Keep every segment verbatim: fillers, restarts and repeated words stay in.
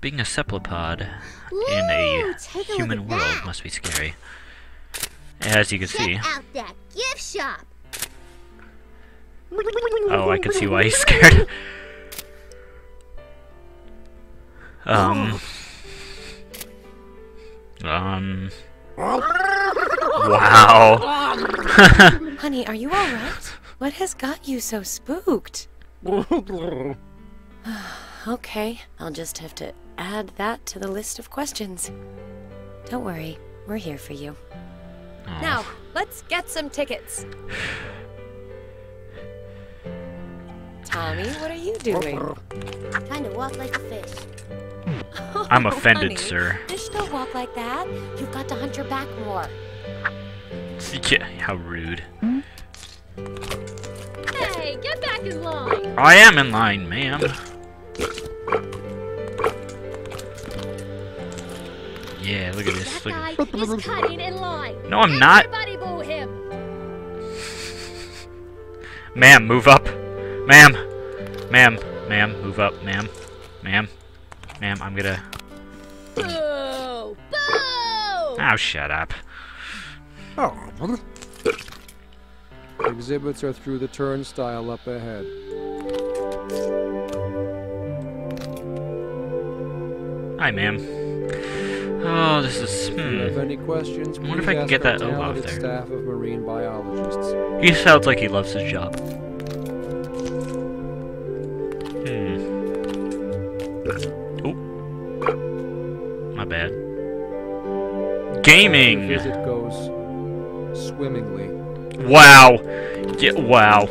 Being a cephalopod Ooh, in a, a human world that. must be scary. As you can Check see. Out that gift shop. Oh, I can see why he's scared. um. Um. Wow. Honey, are you all right? What has got you so spooked? Okay, I'll just have to add that to the list of questions. Don't worry, we're here for you. Aww. Now, let's get some tickets. Tommy, what are you doing? Trying to walk like a fish. Oh, I'm offended, honey, sir. Fish don't walk like that. You've got to hunt your back more. Yeah, how rude. Hmm? Hey, get back in line. I am in line, ma'am. Yeah, look at this. Look at this. Cutting in line. No, I'm not. Ma'am, move up. Ma'am. Ma'am. Ma'am, move up. Ma'am. Ma'am. Ma'am, I'm gonna. Boo! Boo! Oh, shut up. Oh. Exhibits are through the turnstile up ahead. Hi, ma'am. Oh, this is. Hmm. If any questions, I wonder if I can get that O off there. Staff of marine biologists. He sounds like he loves his job. Hmm. Oh. My bad. Gaming. The visit goes swimmingly. Wow. Yeah, wow.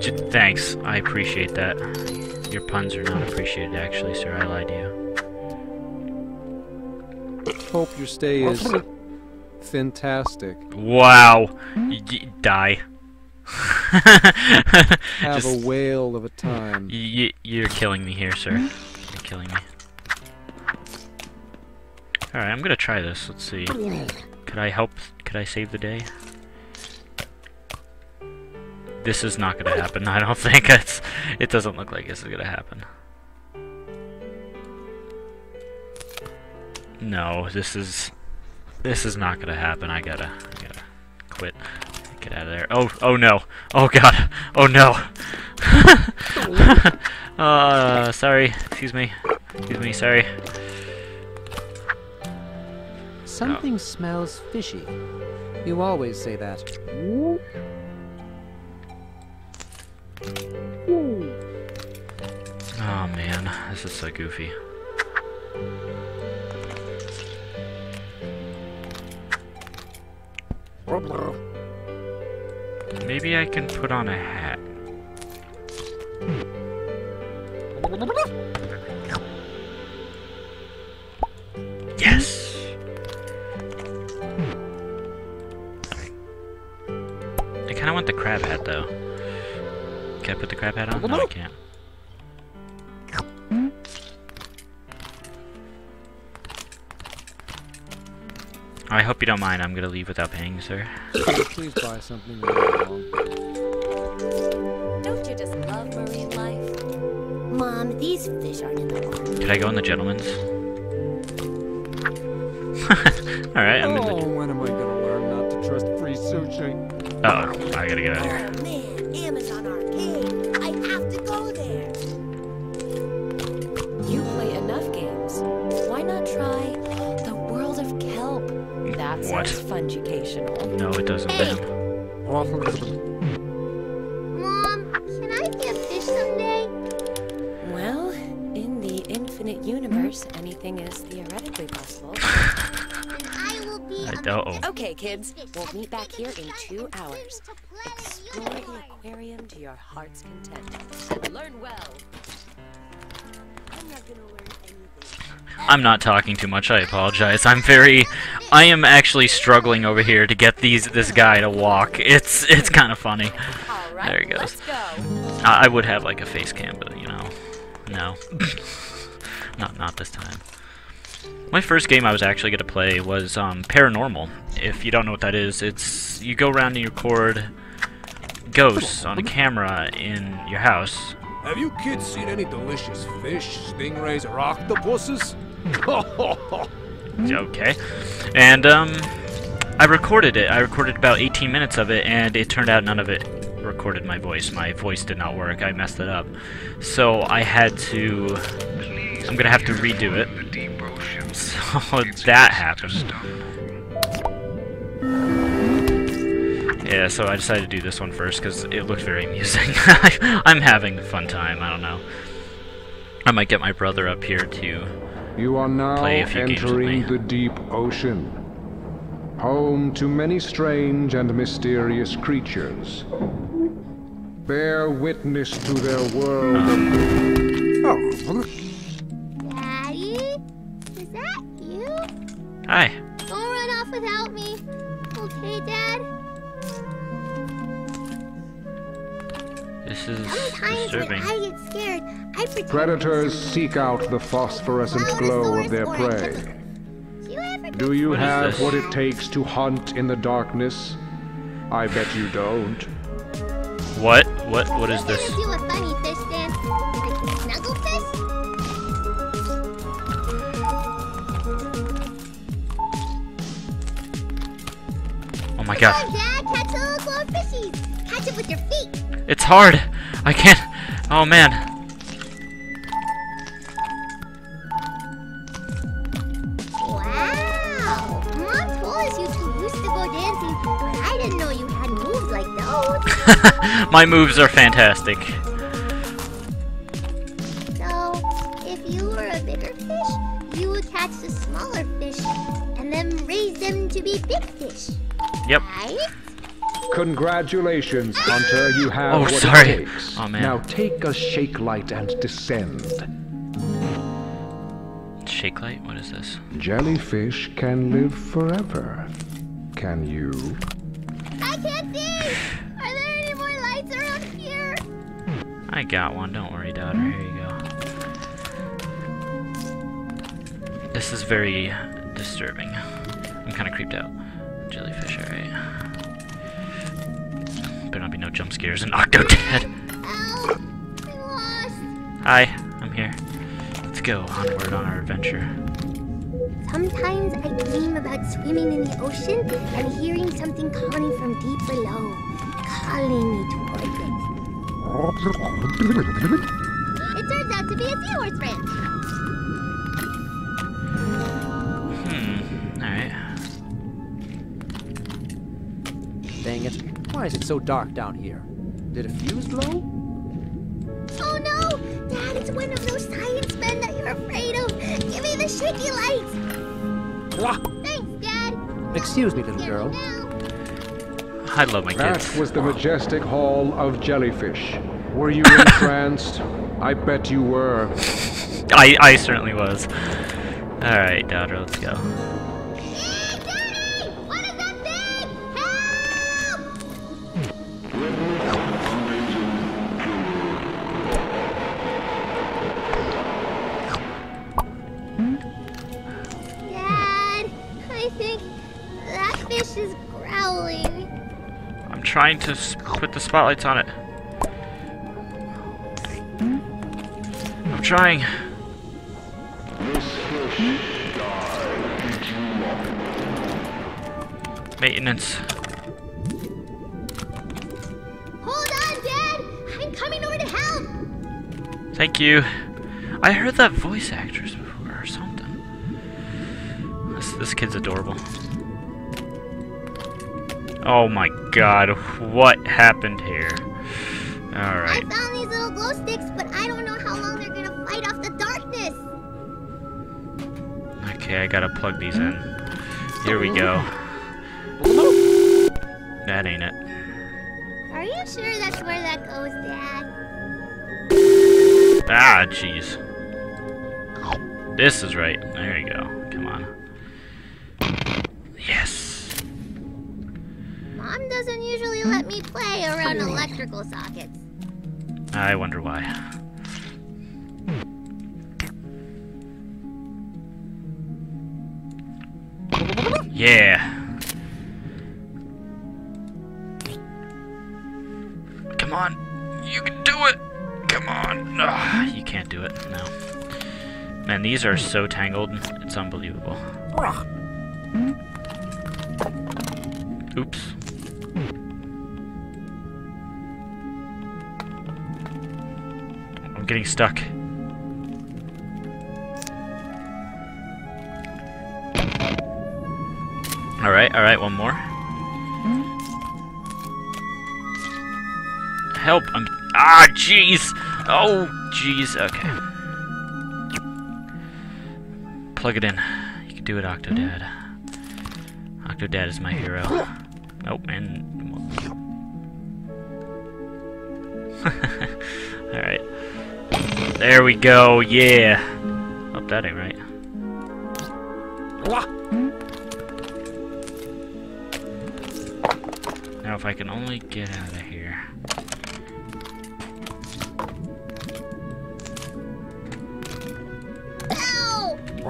J thanks. I appreciate that. Your puns are not appreciated, actually, sir. I lied to you. Hope your stay is fantastic. Wow. You, you die. Have Just, a whale of a time. You, you're killing me here, sir. You're killing me. Alright, I'm going to try this. Let's see. Could I help? Could I save the day? This is not going to happen. I don't think it's... It doesn't look like this is going to happen. No, this is this is not gonna happen. I gotta, I gotta quit. Get out of there. Oh, oh no. Oh god. Oh no. uh, sorry. Excuse me. Excuse me. Sorry. Something oh. smells fishy. You always say that. Oh man, this is so goofy. Maybe I can put on a hat. Yes! I kinda want the crab hat though. Can I put the crab hat on? No, I can't. I hope you don't mind. I'm gonna leave without paying, sir. Please buy something. Don't you just love marine life, Mom? These fish aren't in the water. Could I go in the gentleman's? All right, I'm in the. Oh, when am I gonna learn not to trust free sushi? Uh oh, I gotta get out of here. Oh man, Amazon Arcade! I have to go there. You play enough games. Why not try? That sounds fungicational. No, it doesn't. Hey. Mom, can I be a fish someday? Well, in the infinite universe, anything is theoretically possible. And I will be I don't. Okay, kids, we'll meet back here in two hours. Explore the aquarium to your heart's content. Learn well. I'm not gonna learn anything. I'm not talking too much, I apologize. I'm very... I am actually struggling over here to get these this guy to walk. It's it's kind of funny. Right, there he goes. Go. I, I would have, like, a face cam, but, you know... No. not, not this time. My first game I was actually going to play was um, Paranormal. If you don't know what that is, it's... You go around and you record ghosts on a camera in your house. Have you kids seen any delicious fish, stingrays, or octopuses? Okay. And, um, I recorded it. I recorded about eighteen minutes of it, and it turned out none of it recorded my voice. My voice did not work. I messed it up. So I had to... I'm gonna have to redo it. So that happened. Yeah, so I decided to do this one first, because it looked very amusing. I'm having a fun time. I don't know. I might get my brother up here to... You are now entering the deep ocean, home to many strange and mysterious creatures. Bear witness to their world. Um. Oh. Daddy? Is that you? Hi. Don't run off without me. Okay, Dad? This is disturbing. I get scared. Predators seek out the phosphorescent glow of their prey. Do you have what it takes to hunt in the darkness? I bet you don't. What? What? What is this? Oh my gosh. Catch it with your feet. It's hard. I can't. Oh man. My moves are fantastic. So, if you were a bigger fish, you would catch the smaller fish and then raise them to be big fish. Yep. Right? Congratulations, Hunter. You have oh, what sorry. It takes. Oh, man. Now take a shake light and descend. Shake light? What is this? Jellyfish can live forever. Can you? I can't see! I got one, don't worry, daughter. Here you go. This is very disturbing. I'm kind of creeped out. Jellyfish, alright. Better not be no jump scares in Octodad. Ow, I'm lost. Hi, I'm here. Let's go onward on our adventure. Sometimes I dream about swimming in the ocean and hearing something calling from deep below, calling me towards it. It turns out to be a seahorse branch. Hmm. Alright. Dang it. Why is it so dark down here? Did a fuse blow? Oh no! Dad, it's one of those science men that you're afraid of! Give me the shaky lights! Wah. Thanks, Dad! Excuse me, little girl. I love my kids. That was the majestic hall of jellyfish. Were you entranced? I bet you were. I I certainly was. Alright, daughter, let's go. Hey, Daddy! What is that thing? Help! Dad, I think that fish is growling. I'm trying to put the spotlights on it. I'm trying. Maintenance. Hold on, Dad! I'm coming over to help! Thank you. I heard that voice actress before or something. This, this kid's adorable. Oh my god, what happened here? Alright. I found these little glow sticks, but I don't know how long they're gonna fight off the darkness. Okay, I gotta plug these in. Here we go. That ain't it. Are you sure that's where that goes, Dad? Ah, jeez. This is right. There you go. Come on. Yes. Mom doesn't usually let me play around electrical sockets. I wonder why. Yeah. Come on. You can do it. Come on. do it now. Man, these are so tangled. It's unbelievable. Oops. I'm getting stuck. Alright, alright, one more. Help! I'm... Ah, jeez! Oh, jeez, okay. Plug it in. You can do it, Octodad. Octodad is my hero. Oh, and... Alright. There we go, yeah! Oh, that ain't right. Now if I can only get out of here...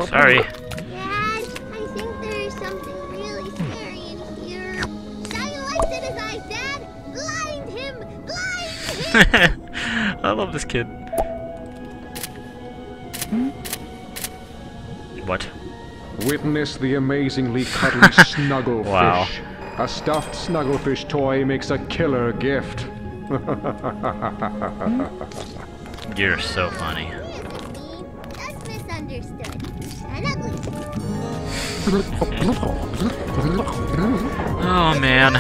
Sorry. Dad, I think there is something really scary in here. Silence it as I said! Blind him! Blind him! I love this kid. What? Witness the amazingly cuddly snugglefish. Wow. A stuffed snugglefish toy makes a killer gift. You're so funny. Oh man.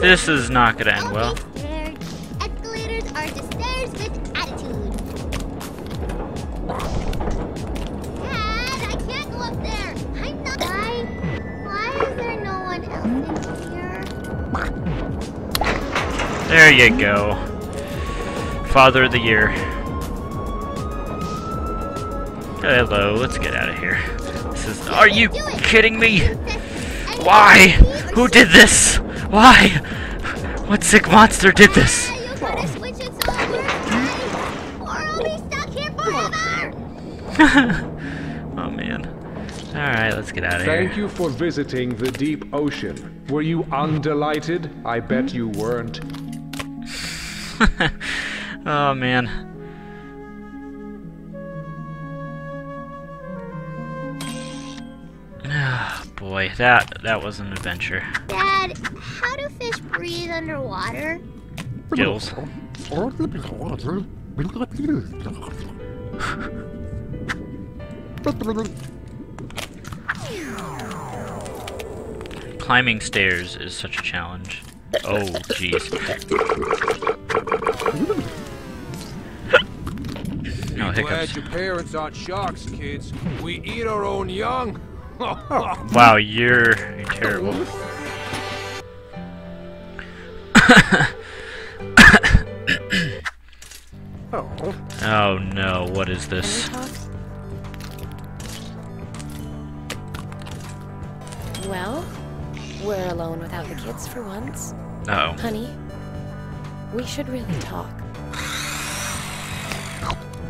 This is not gonna end well. Escalators are just stairs with attitude. Dad, I can't go up there. I'm not. Why? Why is there no one else in here? There you go. Father of the year. Hello, let's get out of here. This is- Are you kidding me? Why? Who did this? Why? What sick monster did this? Oh man. Alright, let's get out of here. Thank you for visiting the deep ocean. Were you undelighted? I bet you weren't. Oh man. Boy, that that was an adventure. Dad, how do fish breathe underwater? Gills. Climbing stairs is such a challenge. Oh, jeez. No, hiccups. Glad your parents aren't sharks, kids. We eat our own young. Wow, you're terrible. Oh no, what is this? Well, we're alone without the kids for once. Uh oh. Honey, we should really talk.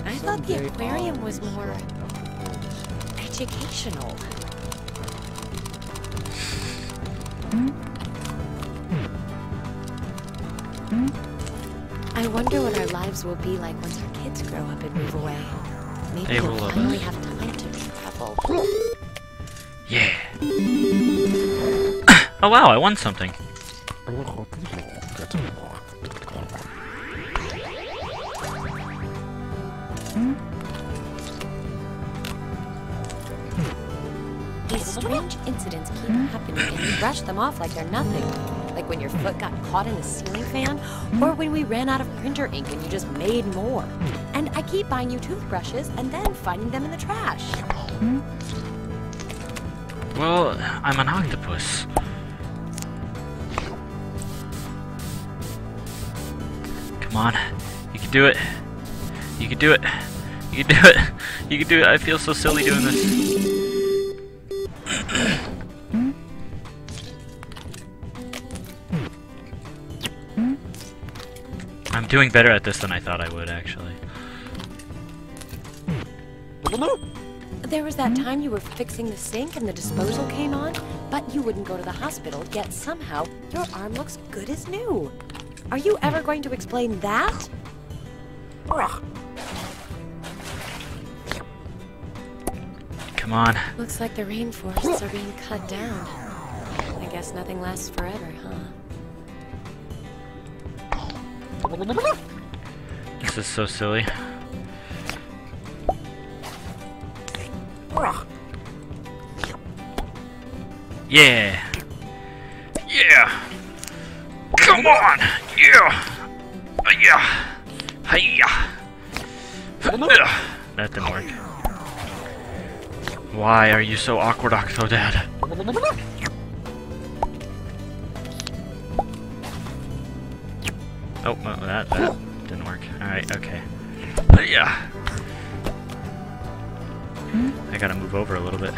I thought the aquarium was more educational. I wonder what our lives will be like once our kids grow up and move away. Maybe they will finally have time to travel. Yeah. Oh wow, I won something. These strange incidents keep happening and we brush them off like they're nothing. Like when your foot got caught in the ceiling fan, or when we ran out of printer ink and you just made more. And I keep buying you toothbrushes and then finding them in the trash. Well, I'm an octopus. Come on. You can do it. You can do it. You can do it. You can do it. I feel so silly doing this. I'm doing better at this than I thought I would, actually. There was that time you were fixing the sink and the disposal came on, but you wouldn't go to the hospital, yet somehow your arm looks good as new. Are you ever going to explain that? Come on. Looks like the rainforests are being cut down. I guess nothing lasts forever, huh? This is so silly. Yeah. Yeah. Come on. Yeah. Yeah. Hiya. That didn't work. Why are you so awkward, Octodad? Oh, well, that, that didn't work. Alright, okay. Yeah. I gotta move over a little bit.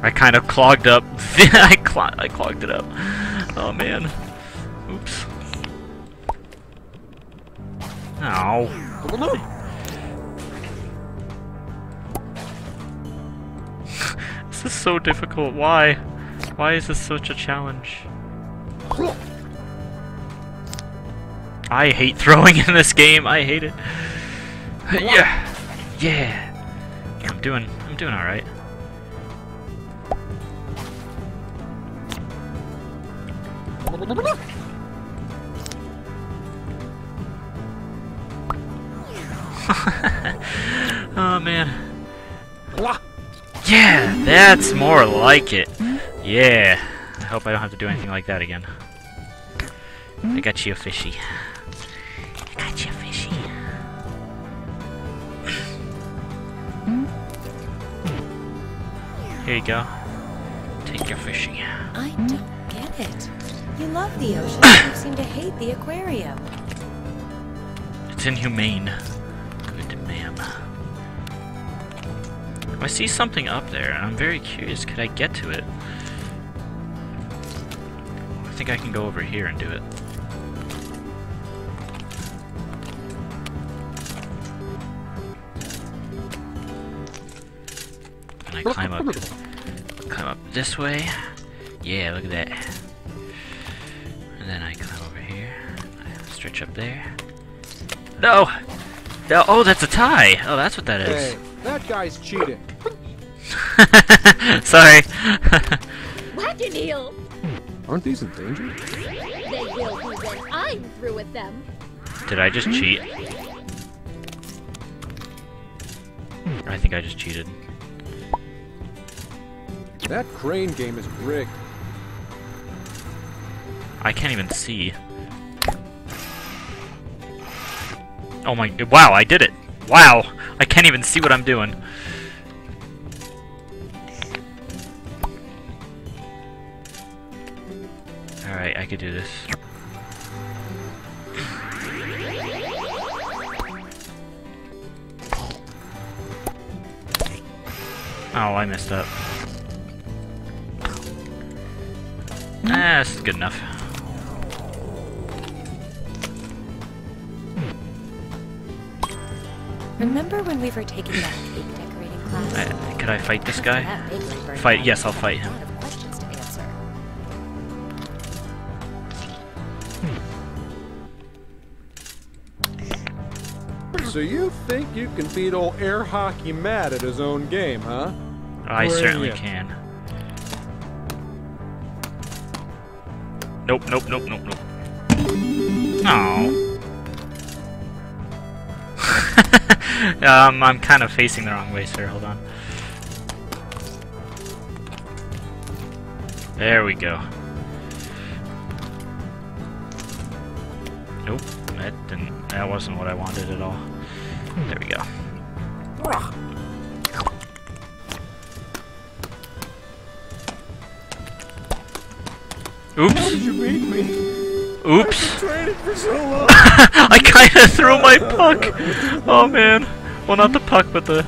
I kind of clogged up. I, cl I clogged it up. Oh man. Oops. Ow. This is so difficult. Why? Why is this such a challenge? I hate throwing in this game. I hate it. Yeah. Yeah. I'm doing. I'm doing all right. Oh man. Yeah, that's more like it. Yeah. I hope I don't have to do anything like that again. I got you a fishy. I got you a fishy. Here you go. Take your fishy. I don't get it. You love the ocean, but you seem to hate the aquarium. It's inhumane. Good ma'am. I see something up there, and I'm very curious. Could I get to it? I think I can go over here and do it. And I climb up. Climb up this way. Yeah, look at that. Then I climb over here. I stretch up there. No! No! Oh, that's a tie! Oh, that's what that is. Hey, that guy's cheating. Sorry. What an eel! Aren't these in danger? They will be when I'm through with them. Did I just cheat? I think I just cheated. That crane game is rigged. I can't even see. Oh my, wow, I did it. Wow, I can't even see what I'm doing. Alright, I could do this. Oh, I messed up. Ah, this is good enough. Remember when we were taking that cake decorating class? I, could I fight this guy? Fight? Yes, I'll fight him. So you think you can beat old Air Hockey Matt at his own game, huh? I or certainly can. Nope, nope, nope, nope, nope. Aww. Um, I'm kind of facing the wrong way, sir. Hold on. There we go. Nope, that didn't. That wasn't what I wanted at all. There we go. Oops. How did you beat me? Oops! I kinda threw my puck! Oh man. Well, not the puck, but the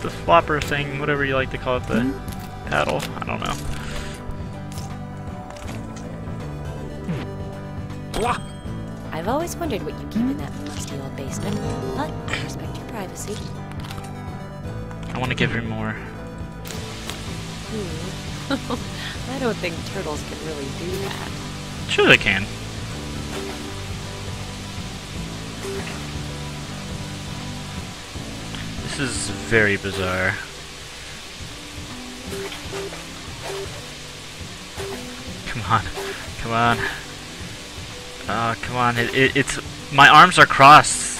the flopper thing, whatever you like to call it, the paddle. I don't know. I've always wondered what you keep in that musty old basement, but I respect your privacy. I want to give her more. Hmm. I don't think turtles can really do that. Sure they can. This is very bizarre. Come on. Come on. Oh, come on. It, it, it's... My arms are crossed.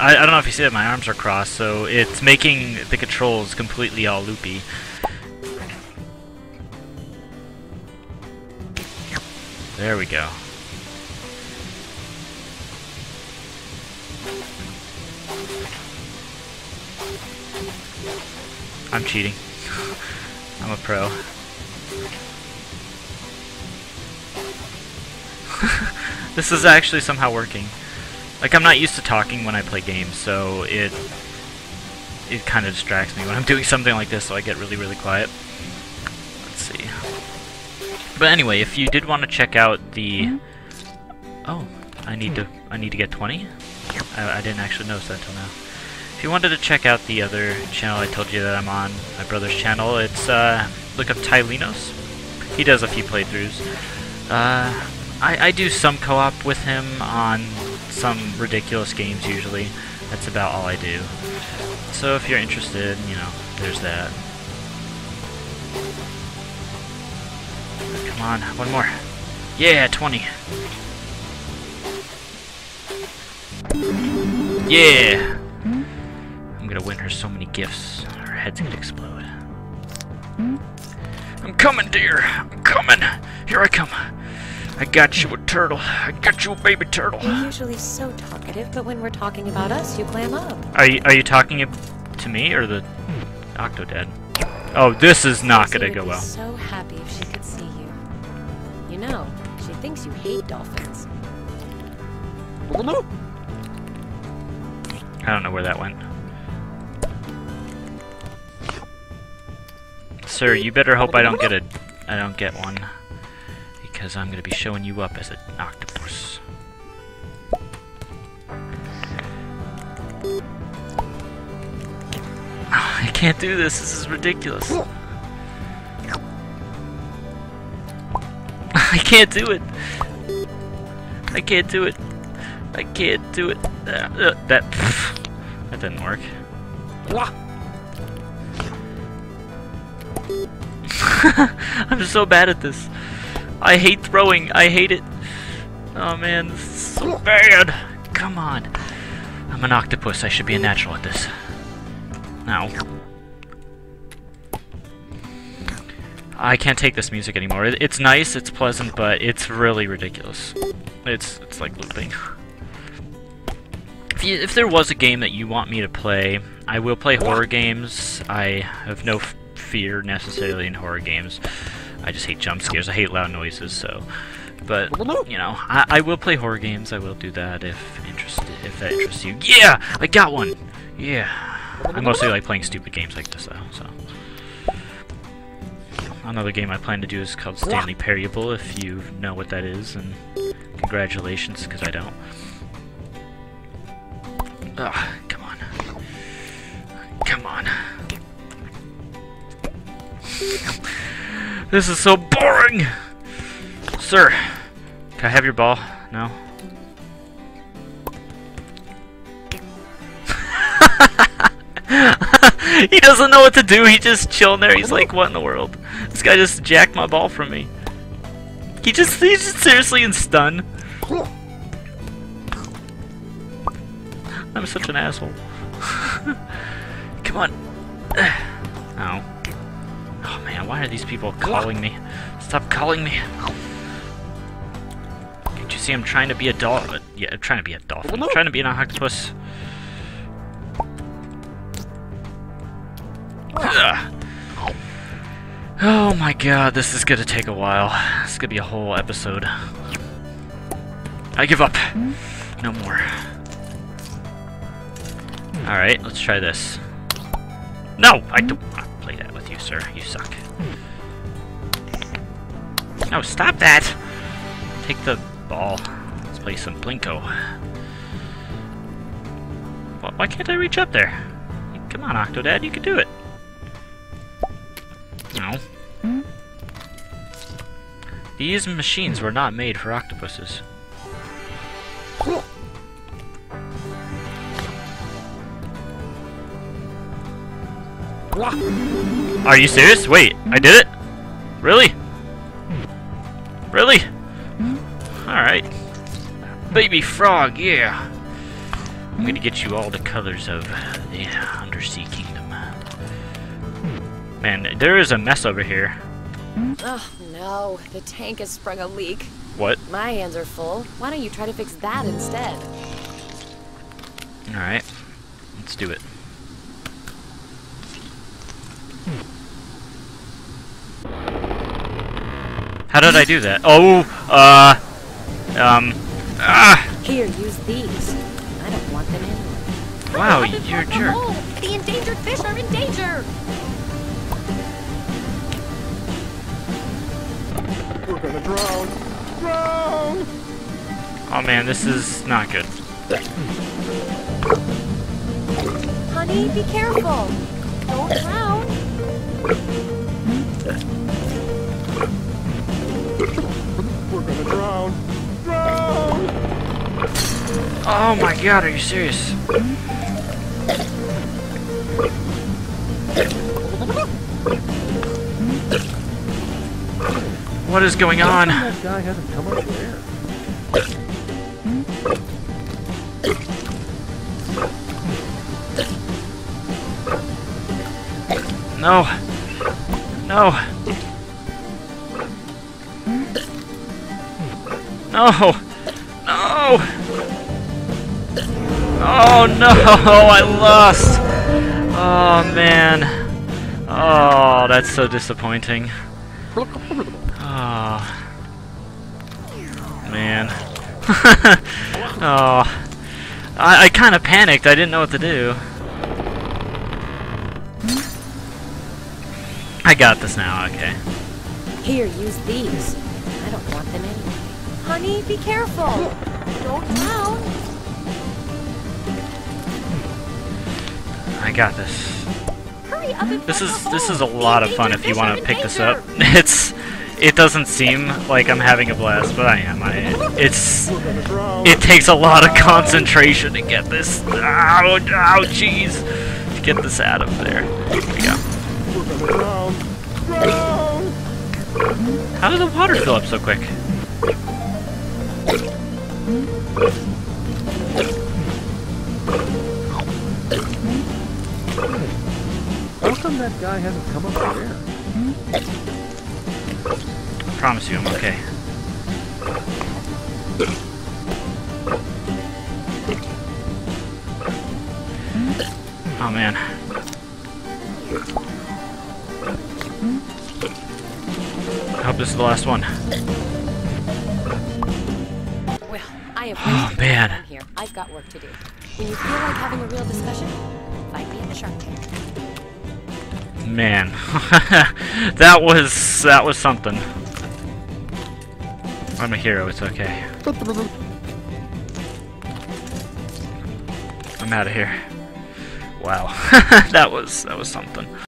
I, I don't know if you see it. My arms are crossed, so it's making the controls completely all loopy. There we go. I'm cheating. I'm a pro. This is actually somehow working. Like, I'm not used to talking when I play games, so it it kind of distracts me when I'm doing something like this, so I get really, really quiet. Let's see. But anyway, if you did want to check out the... Oh, I need to I need to get twenty? I, I didn't actually notice that until now. If you wanted to check out the other channel I told you that I'm on, my brother's channel, it's, uh, look up Tylinos. He does a few playthroughs. Uh, I, I do some co-op with him on some ridiculous games usually. That's about all I do. So if you're interested, you know, there's that. Come on, one more. Yeah, twenty. Yeah! I'm gonna win her so many gifts. Her head's gonna explode. I'm coming, dear! I'm coming! Here I come! I got you a turtle. I got you a baby turtle. You're usually so talkative, but when we're talking about us, you clam up. Are you, are you talking to me or the Octodad? Oh, this is not gonna go well. So happy if she could see you. You know, she thinks you hate dolphins. I don't know where that went. Sir, you better hope I don't get a, I don't get one. Because I'm going to be showing you up as an octopus. I can't do this. This is ridiculous. I can't do it. I can't do it. I can't do it. That that, that, that didn't work. I'm so bad at this. I hate throwing. I hate it. Oh man, this is so bad. Come on. I'm an octopus. I should be a natural at this. Now. I can't take this music anymore. It, it's nice, it's pleasant, but it's really ridiculous. It's it's like looping. If, you, if there was a game that you want me to play, I will play horror games. I have no f fear necessarily in horror games. I just hate jump scares. I hate loud noises. So, but you know, I, I will play horror games. I will do that if interested. If that interests you. Yeah, I got one. Yeah, I mostly like playing stupid games like this though. So, another game I plan to do is called Stanley Parable. If you know what that is, and congratulations, because I don't. Ah, come on, come on. This is so boring! Sir, can I have your ball? No? He doesn't know what to do, he's just chilling there, he's like, what in the world? This guy just jacked my ball from me. He just, he's just seriously in stun. I'm such an asshole. Come on. Ow. Oh man, why are these people calling me? Stop calling me! Can't you see I'm trying to be a dolphin? Yeah, I'm trying to be a dolphin. I'm trying to be an octopus. Ugh. Oh my god, this is gonna take a while. This is gonna be a whole episode. I give up. No more. Alright, let's try this. No! I don't... Sir, you suck. No, stop that! Take the ball. Let's play some Blinko. Well, why can't I reach up there? Come on, Octodad, you can do it. No. These machines were not made for octopuses. Are you serious? Wait, I did it? Really? Really? Alright. Baby frog, yeah! I'm gonna get you all the colors of the undersea kingdom. Man, there is a mess over here. Oh no, the tank has sprung a leak. What? My hands are full. Why don't you try to fix that instead? Alright, let's do it. How did I do that? Oh, uh, um, ah! Here, use these. I don't want them anymore. Wow, you're a jerk. The endangered fish are in danger! We're gonna drown! Drown! Oh man, this is not good. Honey, be careful! Don't drown! We're gonna drown! Drown! Oh my god, are you serious? What is going on? That guy hasn't come up there. No! No! No! No! Oh no! I lost! Oh man! Oh, that's so disappointing. Oh man! Oh, I, I kind of panicked. I didn't know what to do. I got this now. Okay. Here, use these. I don't want them anymore. Honey, be careful! Don't drown! I got this. Hurry up and this is this is a lot of fun if you want to pick this up. It's it doesn't seem like I'm having a blast, but I am. I it's it takes a lot of concentration to get this. Ow, ow, jeez! To get this out of there. There we go. How did the water fill up so quick? How come that guy hasn't come up for air? I promise you I'm okay. Oh man. I hope this is the last one. Oh man! Here, I've got work to do. When you feel like having a real discussion, find me in the shark tank. Man, that was that was something. I'm a hero. It's okay. I'm out of here. Wow, that was that was something.